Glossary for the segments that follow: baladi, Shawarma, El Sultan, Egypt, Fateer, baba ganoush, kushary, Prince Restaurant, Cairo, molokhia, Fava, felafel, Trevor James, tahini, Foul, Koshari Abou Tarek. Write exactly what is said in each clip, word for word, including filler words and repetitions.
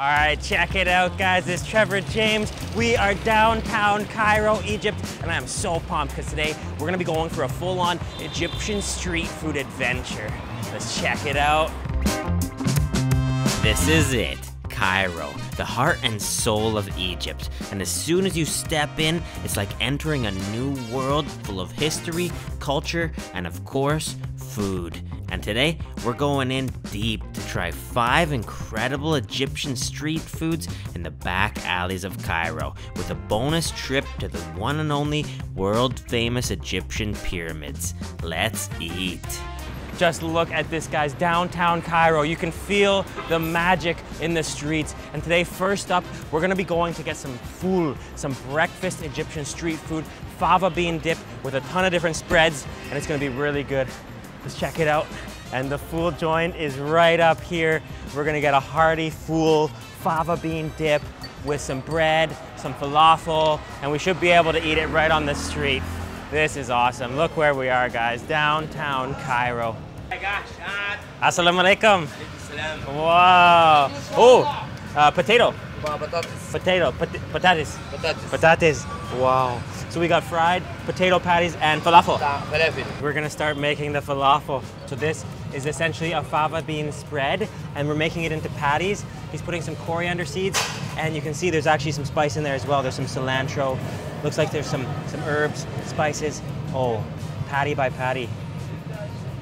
All right, check it out, guys. It's Trevor James. We are downtown Cairo, Egypt, and I'm so pumped because today we're gonna be going for a full-on Egyptian street food adventure. Let's check it out. This is it, Cairo, the heart and soul of Egypt. And as soon as you step in, it's like entering a new world full of history, culture, and of course, food. And today, we're going in deep to try five incredible Egyptian street foods in the back alleys of Cairo, with a bonus trip to the one and only world-famous Egyptian pyramids. Let's eat. Just look at this, guys, downtown Cairo. You can feel the magic in the streets. And today, first up, we're gonna be going to get some foul, some breakfast Egyptian street food, fava bean dip with a ton of different spreads, and it's gonna be really good. Let's check it out. And the foul joint is right up here. We're gonna get a hearty foul fava bean dip with some bread, some falafel, and we should be able to eat it right on the street. This is awesome. Look where we are, guys, downtown Cairo. Assalamu alaikum. Wow. Oh, uh, potato. Potato, pot patates. Patates. Patates. Wow. So we got fried potato patties and falafel. Falafel. We're gonna start making the falafel. So this is essentially a fava bean spread, and we're making it into patties. He's putting some coriander seeds, and you can see there's actually some spice in there as well. There's some cilantro. Looks like there's some, some herbs, spices. Oh, patty by patty.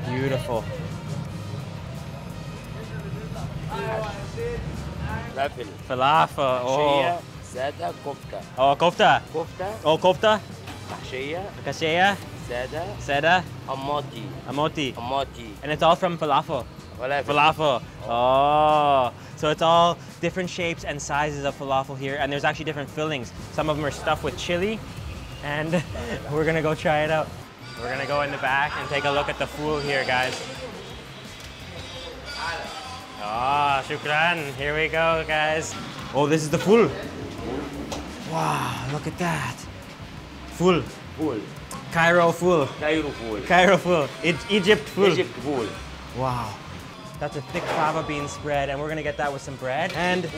Beautiful. Falafel. Falafel. Oh. Zada kofta. Oh, kofta. Kofta. Oh, kofta. Kashiya. Kashiya. Zada. Zada. Amoti. Amoti. Amoti. And it's all from falafel. Falafel. Falafel. Oh. So it's all different shapes and sizes of falafel here, and there's actually different fillings. Some of them are stuffed with chili, and we're gonna go try it out. We're gonna go in the back and take a look at the fool here, guys. Ah, oh, shukran. Here we go, guys. Oh, this is the fool. Wow, look at that. Fool. Fool. Cairo fool. Cairo fool. Cairo fool. E Egypt fool. Egypt fool. Wow. That's a thick fava bean spread, and we're gonna get that with some bread. And,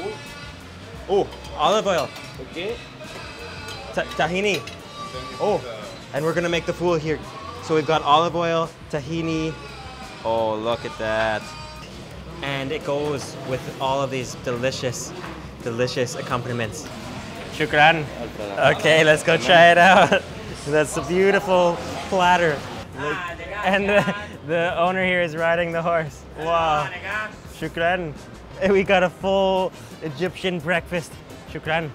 oh, olive oil. Okay. Ta tahini. Oh, and we're gonna make the fool here. So we've got olive oil, tahini. Oh, look at that. And it goes with all of these delicious, delicious accompaniments. Shukran. Okay, let's go try it out. That's a beautiful platter. And the, the owner here is riding the horse. Wow. Shukran. We got a full Egyptian breakfast. Shukran.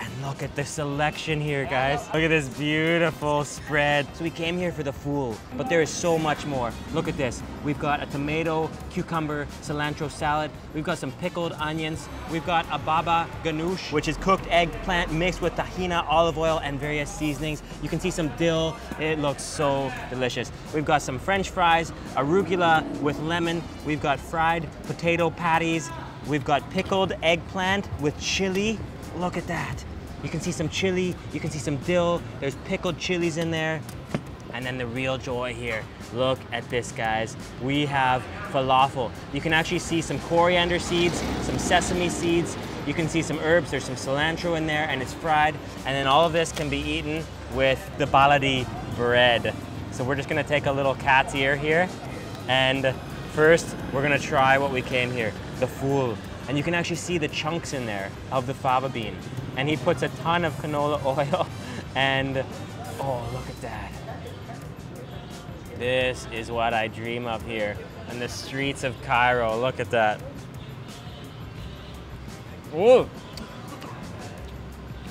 And look at the selection here, guys. Look at this beautiful spread. So we came here for the foul, but there is so much more. Look at this. We've got a tomato, cucumber, cilantro salad. We've got some pickled onions. We've got a baba ganoush, which is cooked eggplant mixed with tahina, olive oil, and various seasonings. You can see some dill. It looks so delicious. We've got some French fries, arugula with lemon. We've got fried potato patties. We've got pickled eggplant with chili. Look at that. You can see some chili, you can see some dill, there's pickled chilies in there. And then the real joy here. Look at this, guys. We have falafel. You can actually see some coriander seeds, some sesame seeds. You can see some herbs, there's some cilantro in there, and it's fried. And then all of this can be eaten with the baladi bread. So we're just gonna take a little cat's ear here. And first, we're gonna try what we came here, the foul. And you can actually see the chunks in there of the fava bean. And he puts a ton of canola oil. And oh, look at that. This is what I dream of here in the streets of Cairo. Look at that. Oh.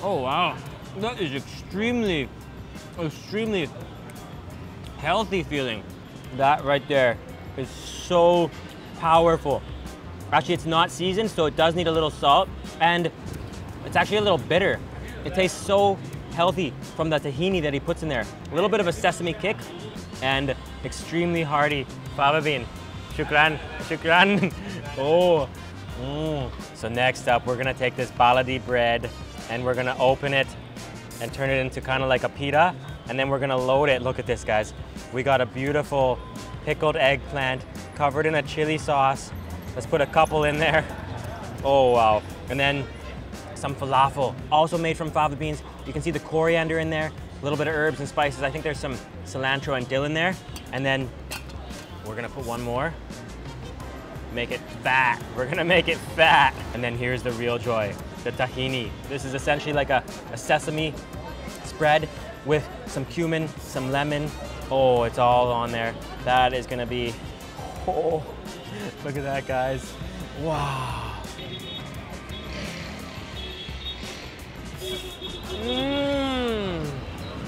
Oh, wow. That is extremely, extremely healthy feeling. That right there is so powerful. Actually, it's not seasoned, so it does need a little salt, and it's actually a little bitter. It tastes so healthy from the tahini that he puts in there. A little bit of a sesame kick, and extremely hearty fava bean. Shukran, shukran. Oh, mm. So next up, we're gonna take this baladi bread, and we're gonna open it and turn it into kind of like a pita, and then we're gonna load it. Look at this, guys. We got a beautiful pickled eggplant covered in a chili sauce. Let's put a couple in there. Oh, wow. And then some falafel, also made from fava beans. You can see the coriander in there, a little bit of herbs and spices. I think there's some cilantro and dill in there. And then we're gonna put one more. Make it fat. We're gonna make it fat. And then here's the real joy, the tahini. This is essentially like a, a sesame spread with some cumin, some lemon. Oh, it's all on there. That is gonna be, oh, look at that, guys. Wow. Mmm.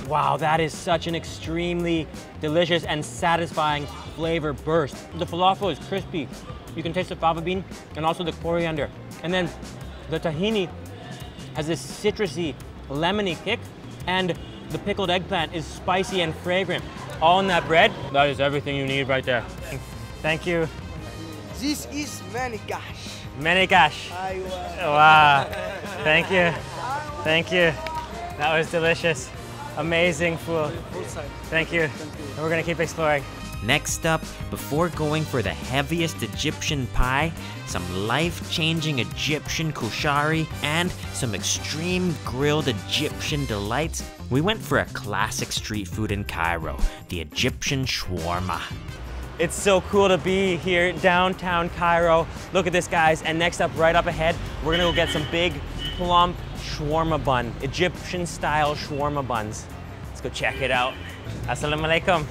Wow, that is such an extremely delicious and satisfying flavor burst. The falafel is crispy. You can taste the fava bean and also the coriander. And then the tahini has this citrusy, lemony kick, and the pickled eggplant is spicy and fragrant. All in that bread, that is everything you need right there. Thank you. This is menikash. Menikash. Wow. Thank you. Thank you. That was delicious. Amazing food. Thank you. And we're gonna keep exploring. Next up, before going for the heaviest Egyptian pie, some life-changing Egyptian kushari, and some extreme grilled Egyptian delights, we went for a classic street food in Cairo, the Egyptian shawarma. It's so cool to be here downtown Cairo. Look at this, guys. And next up, right up ahead, we're gonna go get some big, plump shawarma bun, Egyptian style shawarma buns. Let's go check it out. Assalamu alaikum.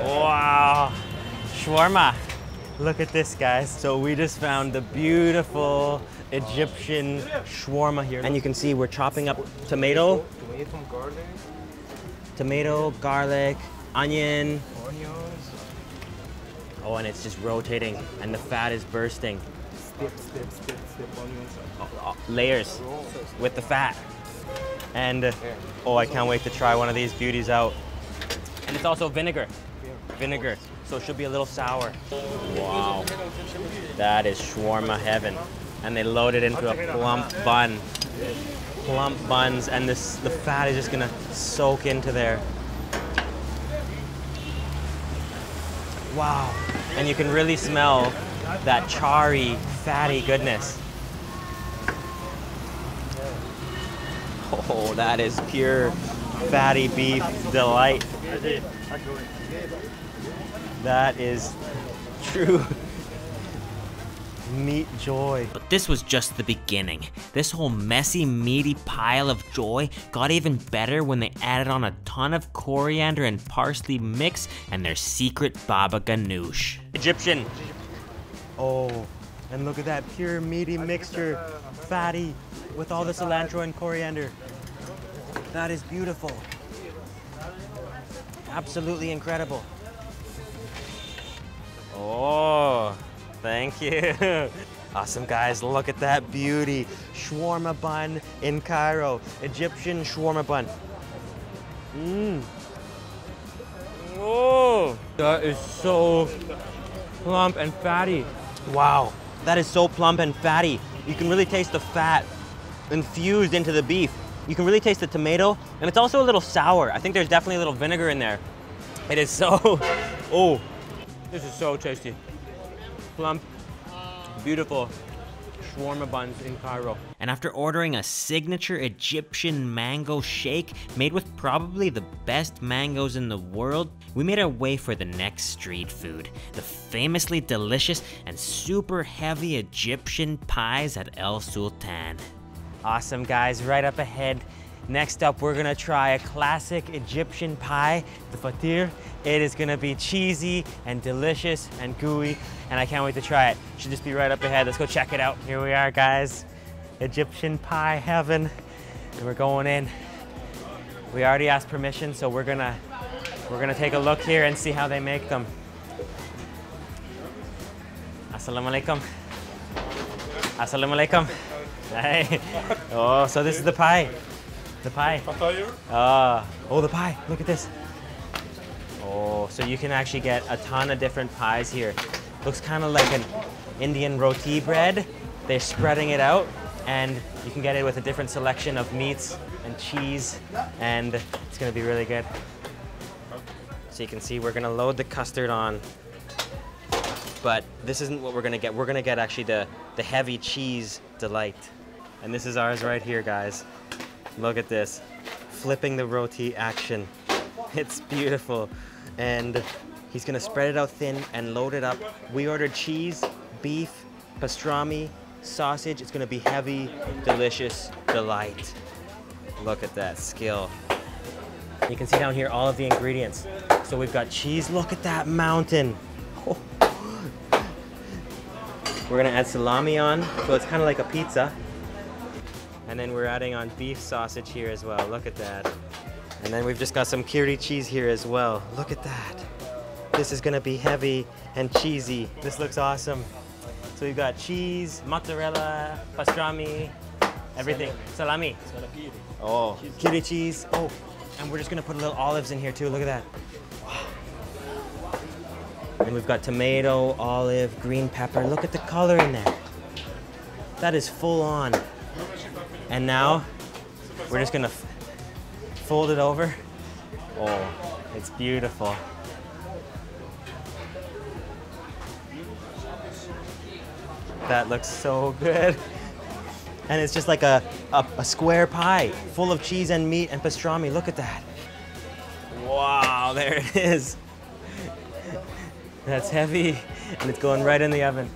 Wow, shawarma. Look at this, guys. So we just found the beautiful Egyptian shawarma here. And you can see we're chopping up tomato, tomato, garlic, tomato, garlic, onion. Oh, and it's just rotating, and the fat is bursting. Step, step, step, step, onions. Oh, oh, layers with the fat. And, oh, I can't wait to try one of these beauties out. And it's also vinegar. Vinegar, so it should be a little sour. Wow, that is shawarma heaven. And they load it into a plump bun. Plump buns, and this, the fat is just gonna soak into there. Wow, and you can really smell that chari, fatty goodness. Oh, that is pure fatty beef delight. That is true meat joy. But this was just the beginning. This whole messy, meaty pile of joy got even better when they added on a ton of coriander and parsley mix and their secret baba ganoush. Egyptian. Oh, and look at that pure meaty mixture, fatty, with all the cilantro and coriander. That is beautiful. Absolutely incredible. Oh, thank you. Awesome, guys, look at that beauty. Shawarma bun in Cairo, Egyptian shawarma bun. Mmm. Oh, that is so plump and fatty. Wow, that is so plump and fatty. You can really taste the fat infused into the beef. You can really taste the tomato, and it's also a little sour. I think there's definitely a little vinegar in there. It is so, oh, this is so tasty. Plump, beautiful shawarma buns in Cairo. And after ordering a signature Egyptian mango shake made with probably the best mangoes in the world, we made our way for the next street food, the famously delicious and super heavy Egyptian pies at El Sultan. Awesome, guys, right up ahead. Next up, we're gonna try a classic Egyptian pie, the Fateer. It is gonna be cheesy and delicious and gooey, and I can't wait to try it. It should just be right up ahead. Let's go check it out. Here we are, guys. Egyptian pie heaven, and we're going in. We already asked permission, so we're gonna, we're gonna take a look here and see how they make them. Assalamu alaikum. Assalamu alaikum. Hey. Oh, so this is the pie. The pie. Uh, oh, the pie. Look at this. Oh, so you can actually get a ton of different pies here. Looks kind of like an Indian roti bread. They're spreading it out, and you can get it with a different selection of meats and cheese, and it's going to be really good. So you can see we're going to load the custard on, but this isn't what we're going to get. We're going to get actually the, the heavy cheese delight. And this is ours right here, guys. Look at this, flipping the roti action. It's beautiful. And he's gonna spread it out thin and load it up. We ordered cheese, beef, pastrami, sausage. It's gonna be heavy, delicious delight. Look at that skill. You can see down here all of the ingredients. So we've got cheese, look at that mountain. Oh. We're gonna add salami on, so it's kind of like a pizza. And then we're adding on beef sausage here as well, look at that. And then we've just got some kushary cheese here as well, look at that. This is gonna be heavy and cheesy. This looks awesome. So we've got cheese, mozzarella, pastrami, everything. Salami. Salami. Oh, kushary cheese. Oh, and we're just gonna put little olives in here too, look at that. Wow. And we've got tomato, olive, green pepper. Look at the color in there. That is full on. And now, we're just gonna fold it over. Oh, it's beautiful. That looks so good. And it's just like a, a, a square pie full of cheese and meat and pastrami. Look at that. Wow, there it is. That's heavy and it's going right in the oven.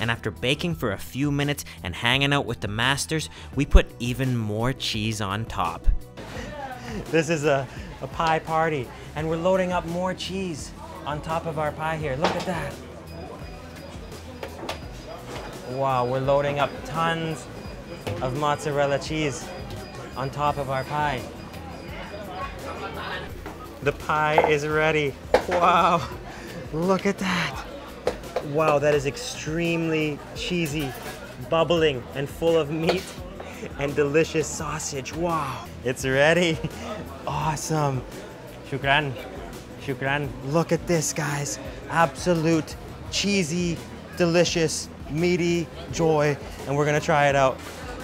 And after baking for a few minutes and hanging out with the masters, we put even more cheese on top. This is a, a pie party and we're loading up more cheese on top of our pie here. Look at that. Wow, we're loading up tons of mozzarella cheese on top of our pie. The pie is ready. Wow, look at that. Wow, that is extremely cheesy, bubbling, and full of meat and delicious sausage. Wow, it's ready. Awesome. Shukran, shukran. Look at this, guys. Absolute cheesy, delicious, meaty joy, and we're gonna try it out.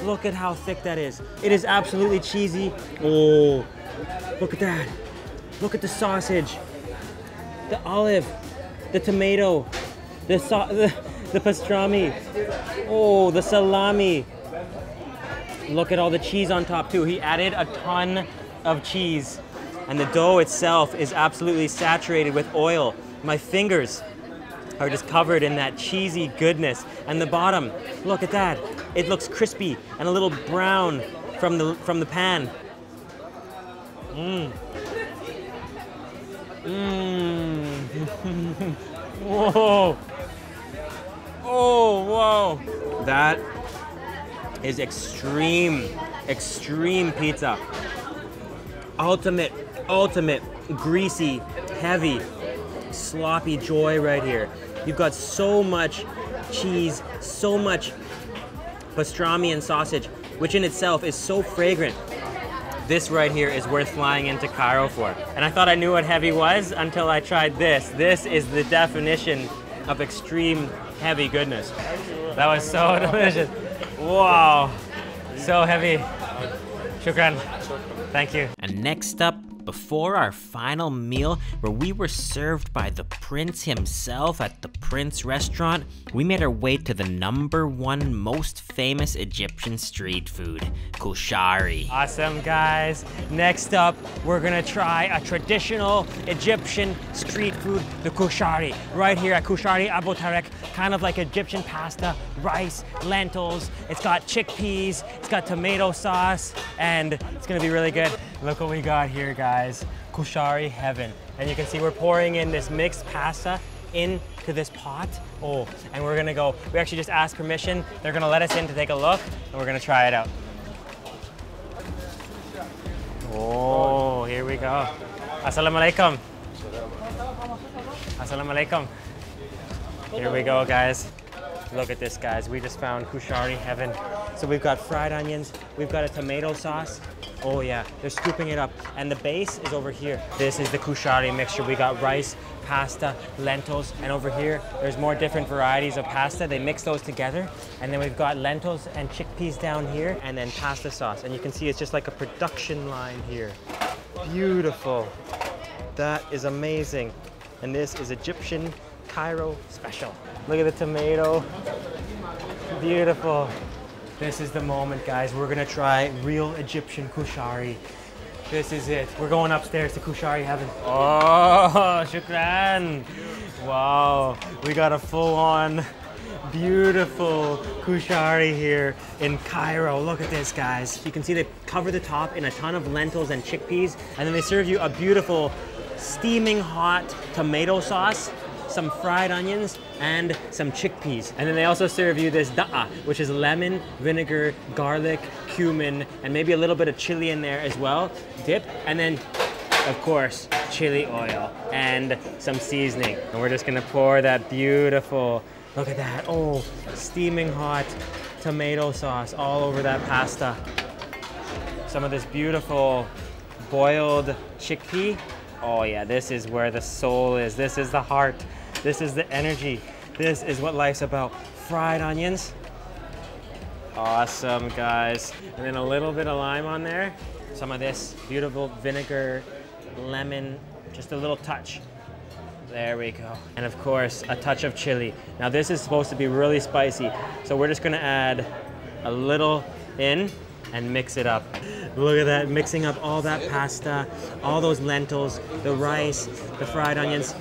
Look at how thick that is. It is absolutely cheesy. Oh, look at that. Look at the sausage, the olive, the tomato, the, so the, the pastrami. Oh, the salami. Look at all the cheese on top too. He added a ton of cheese. And the dough itself is absolutely saturated with oil. My fingers are just covered in that cheesy goodness. And the bottom, look at that. It looks crispy and a little brown from the, from the pan. Mmm. Mmm. Whoa. Oh, whoa. That is extreme, extreme pizza. Ultimate, ultimate, greasy, heavy, sloppy joy right here. You've got so much cheese, so much pastrami and sausage, which in itself is so fragrant. This right here is worth flying into Cairo for. And I thought I knew what heavy was until I tried this. This is the definition of extreme heavy goodness. That was so delicious. Wow, so heavy. Shukran, thank you. And next up, before our final meal, where we were served by the Prince himself at the Prince Restaurant, we made our way to the number one most famous Egyptian street food, kushary. Awesome, guys. Next up, we're gonna try a traditional Egyptian street food, the kushary, right here at Koshari Abou Tarek, kind of like Egyptian pasta, rice, lentils. It's got chickpeas, it's got tomato sauce, and it's gonna be really good. Look what we got here, guys. Guys, kushary heaven. And you can see we're pouring in this mixed pasta into this pot. Oh, and we're gonna go, we actually just asked permission. They're gonna let us in to take a look, and we're gonna try it out. Oh, here we go. Assalamu alaikum. Assalamu alaikum. Here we go, guys. Look at this, guys. We just found kushary heaven. So we've got fried onions, we've got a tomato sauce. Oh yeah, they're scooping it up. And the base is over here. This is the kushary mixture. We got rice, pasta, lentils, and over here, there's more different varieties of pasta. They mix those together. And then we've got lentils and chickpeas down here, and then pasta sauce. And you can see it's just like a production line here. Beautiful. That is amazing. And this is Egyptian Cairo special. Look at the tomato. Beautiful. This is the moment, guys. We're gonna try real Egyptian kushari. This is it. We're going upstairs to kushari heaven. Oh, shukran. Wow, we got a full-on beautiful kushari here in Cairo. Look at this, guys. You can see they cover the top in a ton of lentils and chickpeas, and then they serve you a beautiful steaming hot tomato sauce, some fried onions, and some chickpeas. And then they also serve you this da'a, which is lemon, vinegar, garlic, cumin, and maybe a little bit of chili in there as well. Dip, and then, of course, chili oil and some seasoning. And we're just gonna pour that beautiful, look at that, oh, steaming hot tomato sauce all over that pasta. Some of this beautiful boiled chickpea. Oh yeah, this is where the soul is. This is the heart. This is the energy. This is what life's about. Fried onions. Awesome, guys. And then a little bit of lime on there. Some of this beautiful vinegar, lemon, just a little touch. There we go. And of course, a touch of chili. Now this is supposed to be really spicy, so we're just gonna add a little in and mix it up. Look at that, mixing up all that pasta, all those lentils, the rice, the fried onions.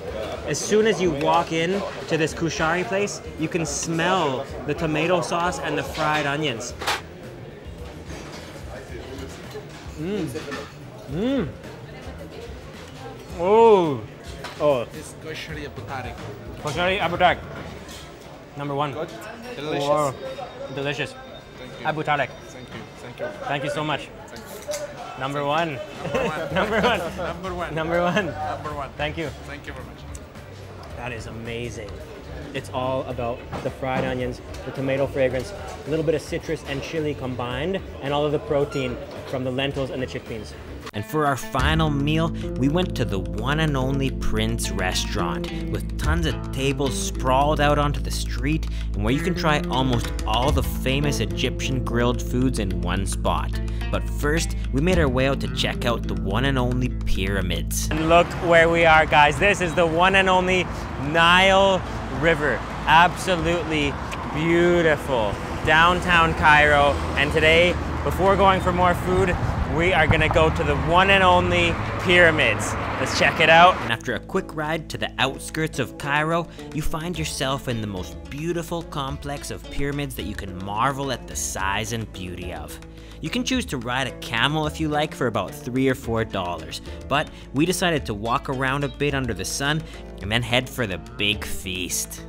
As soon as you walk in to this kushari place, you can smell the tomato sauce and the fried onions. Mmm. Mmm. Oh. Oh. This Koshari Abou Tarek. Koshari Abou Tarek. Number one. Good. Delicious. Oh, delicious. Thank you. Abou Tarek. Thank you so much. Thank you. Number one. Number one. Number one. Number one. Number one. Thank you. Thank you very much. That is amazing. It's all about the fried onions, the tomato fragrance, a little bit of citrus and chili combined, and all of the protein from the lentils and the chickpeas. And for our final meal, we went to the one and only Prince Restaurant, with tons of tables sprawled out onto the street, and where you can try almost all the famous Egyptian grilled foods in one spot. But first, we made our way out to check out the one and only pyramids. And look where we are, guys. This is the one and only Nile River. Absolutely beautiful. Downtown Cairo, and today, before going for more food, we are gonna go to the one and only pyramids. Let's check it out. And after a quick ride to the outskirts of Cairo, you find yourself in the most beautiful complex of pyramids that you can marvel at the size and beauty of. You can choose to ride a camel if you like for about three or four dollars, but we decided to walk around a bit under the sun and then head for the big feast.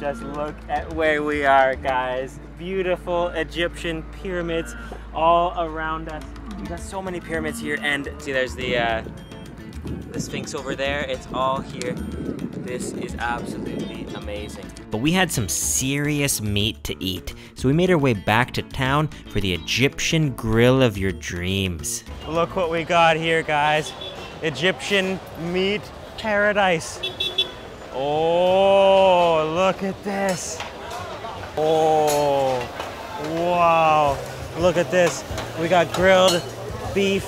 Just look at where we are, guys. Beautiful Egyptian pyramids all around us. We've got so many pyramids here, and see there's the, uh, the Sphinx over there. It's all here. This is absolutely amazing. But we had some serious meat to eat, so we made our way back to town for the Egyptian grill of your dreams. Look what we got here, guys. Egyptian meat paradise. Oh, look at this. Oh, wow. Look at this. We got grilled beef.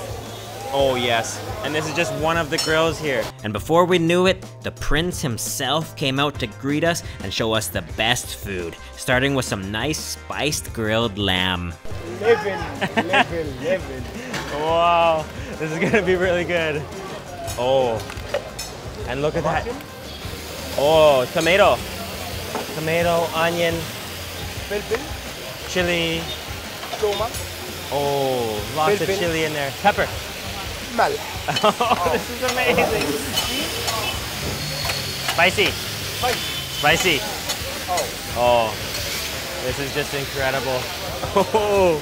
Oh yes, and this is just one of the grills here. And before we knew it, the prince himself came out to greet us and show us the best food, starting with some nice spiced grilled lamb. Living, living, living. Wow, this is gonna be really good. Oh, and look at that. Oh, tomato. Tomato, onion, chili. Oh, lots of chili in there. Pepper. Oh, this is amazing. Spicy. Spicy. Oh, this is just incredible. Oh,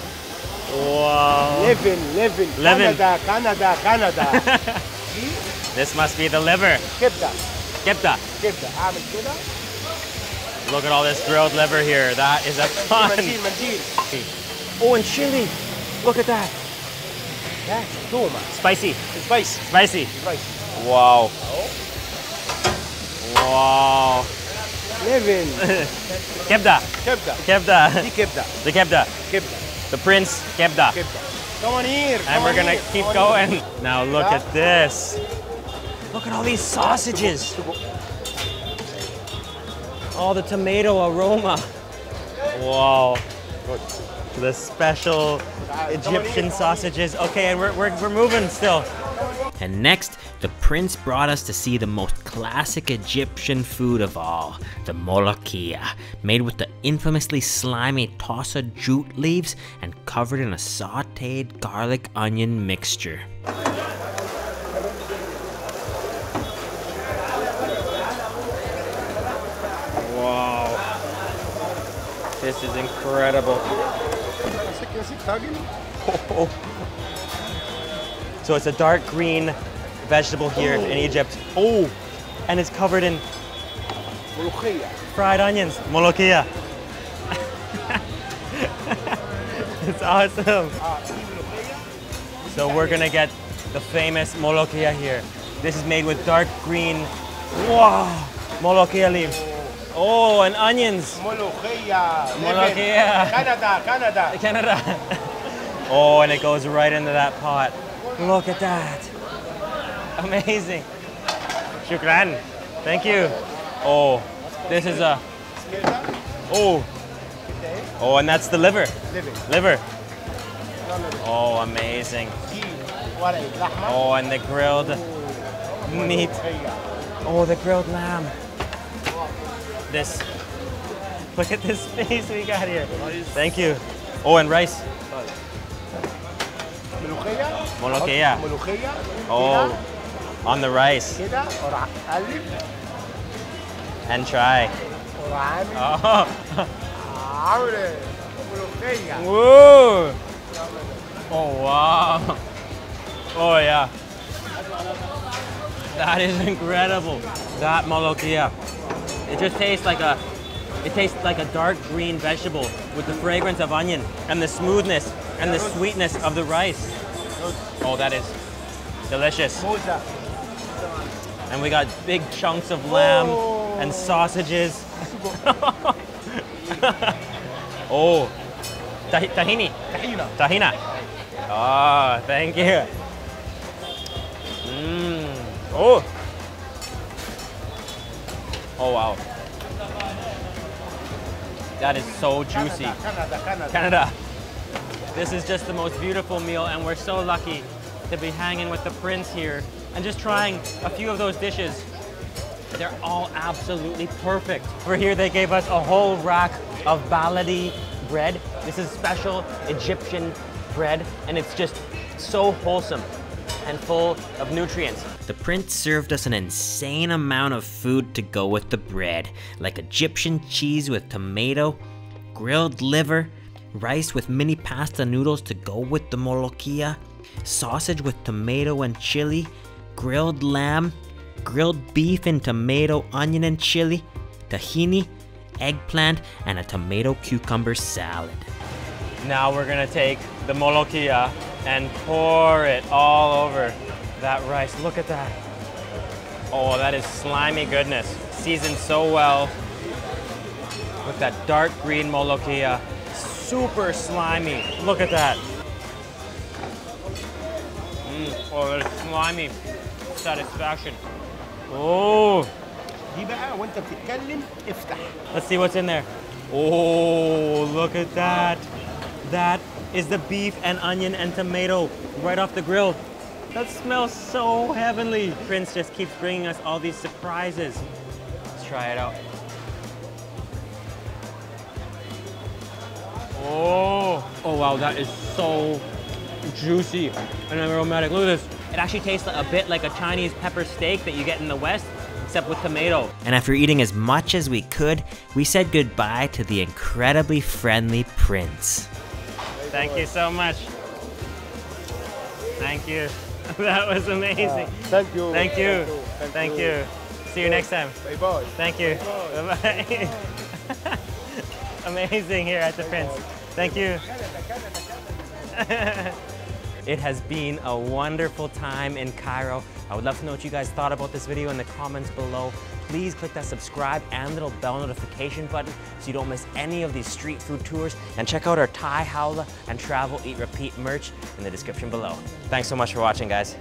wow. Living, living. Canada, Canada, Canada. This must be the liver. Kibda. Kibda. Kibda. Look at all this grilled liver here. That is a fun. Oh, and chili. Look at that. That's toma. Spicy. Spicy. Spicy. Spicy. Wow. Wow. Living. Kebda. Kebda. Kebda. The Kebda. The Kebda. Kebda. The Prince Kebda. Kebda. Come on here. Come and we're going to keep going. Here. Now look at this. Look at all these sausages. All the tomato aroma. Wow. Good. the special Egyptian sausages. Okay, and we're, we're, we're moving still. And next, the prince brought us to see the most classic Egyptian food of all, the molokhia, made with the infamously slimy tossa jute leaves and covered in a sauteed garlic onion mixture. Wow, this is incredible. So it's a dark green vegetable here oh. in Egypt. Oh, and it's covered in fried onions. Molokhia. It's awesome. So we're gonna get the famous molokhia here. This is made with dark green, wow, molokhia leaves. Oh, and onions. Molokhia. Molokhia. Canada, Canada. Canada. Oh, and it goes right into that pot. Look at that. Amazing. Shukran. Thank you. Oh, this is a... Oh. Oh, and that's the liver. Liver. Oh, amazing. Oh, and the grilled meat. Oh, the grilled lamb. This. Look at this space we got here. Thank you. Oh, and rice. Molokhia. Molokhia. Oh, on the rice. And try. Oh. Whoa. Oh, wow. Oh, yeah. That is incredible. That molokhia. It just tastes like a, it tastes like a dark green vegetable with the fragrance of onion and the smoothness and the sweetness of the rice. Oh, that is delicious. And we got big chunks of lamb oh. and sausages. Oh, tahini. Tahina. Oh, thank you. Mm. Oh. Oh, wow. That is so juicy. Canada. Canada. Canada. This is just the most beautiful meal, and we're so lucky to be hanging with the prince here and just trying a few of those dishes. They're all absolutely perfect. Over here, they gave us a whole rack of baladi bread. This is special Egyptian bread, and it's just so wholesome and full of nutrients. The prince served us an insane amount of food to go with the bread, like Egyptian cheese with tomato, grilled liver, rice with mini pasta noodles to go with the molokhia, sausage with tomato and chili, grilled lamb, grilled beef and tomato, onion and chili, tahini, eggplant, and a tomato cucumber salad. Now we're gonna take the molokhia and pour it all over that rice. Look at that. Oh, that is slimy goodness. Seasoned so well with that dark green molokhia. Super slimy. Look at that. Mm. Oh, that is slimy satisfaction. Oh. Let's see what's in there. Oh, look at that. That is the beef and onion and tomato right off the grill. That smells so heavenly. Prince just keeps bringing us all these surprises. Let's try it out. Oh, oh wow, that is so juicy and aromatic. Look at this. It actually tastes a bit like a Chinese pepper steak that you get in the West, except with tomato. And after eating as much as we could, we said goodbye to the incredibly friendly prince. Thank you so much. Thank you. That was amazing. Uh, thank you. Thank you. Thank, thank you. you. See you bye. next time. Bye bye. Thank you. Bye bye. Bye bye. Amazing here at the Prince. Thank you. It has been a wonderful time in Cairo. I would love to know what you guys thought about this video in the comments below. Please click that subscribe and little bell notification button so you don't miss any of these street food tours. And check out our Thai Howla and Travel Eat Repeat merch in the description below. Thanks so much for watching, guys.